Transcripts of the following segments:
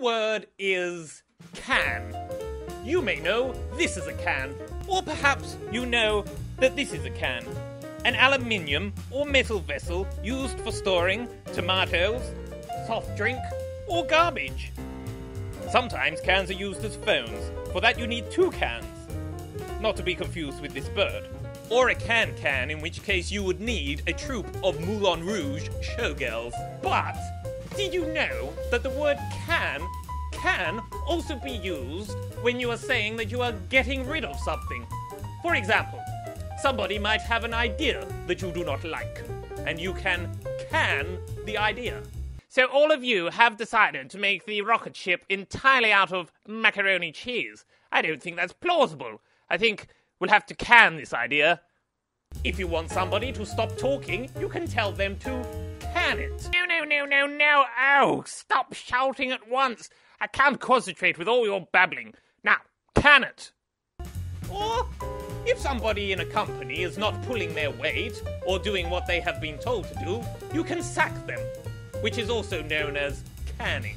word is can. You may know this is a can, or perhaps you know that this is a can. An aluminium or metal vessel used for storing tomatoes, soft drink, or garbage. Sometimes cans are used as phones. For that you need two cans, not to be confused with this bird. Or a can, in which case you would need a troupe of Moulin Rouge showgirls. But did you know that the word can also be used when you are saying that you are getting rid of something? For example, somebody might have an idea that you do not like, and you can the idea. So all of you have decided to make the rocket ship entirely out of macaroni cheese. I don't think that's plausible. I think we'll have to can this idea. If you want somebody to stop talking, you can tell them to can it. No. Oh, stop shouting at once. I can't concentrate with all your babbling. Now, can it. Or, if somebody in a company is not pulling their weight or doing what they have been told to do, you can sack them, which is also known as canning.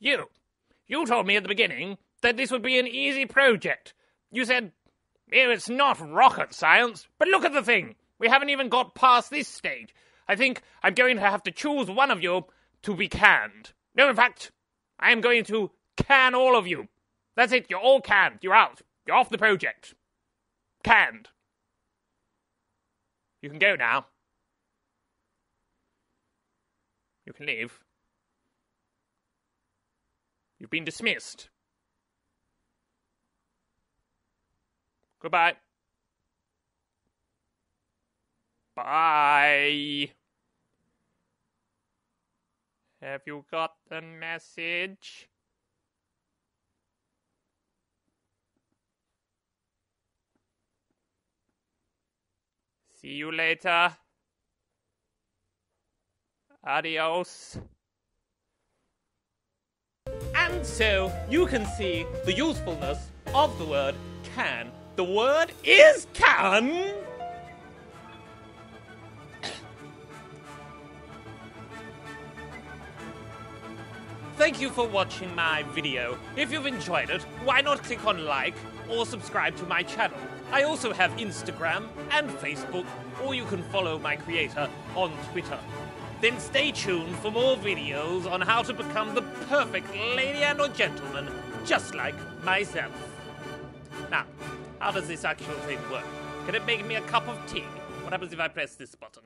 You told me at the beginning that this would be an easy project. You said, it's not rocket science, but look at the thing. We haven't even got past this stage. I think I'm going to have to choose one of you to be canned. No, in fact, I am going to can all of you. That's it, you're all canned. You're out. You're off the project. Canned. You can go now. You can leave. You've been dismissed. Goodbye. Bye. Have you got the message? See you later. Adios. And so you can see the usefulness of the word can. The word is can. Thank you for watching my video. If you've enjoyed it, why not click on like or subscribe to my channel? I also have Instagram and Facebook, or you can follow my creator on Twitter. Then stay tuned for more videos on how to become the perfect lady and or gentleman, just like myself. Now, how does this actual thing work? Can it make me a cup of tea? What happens if I press this button?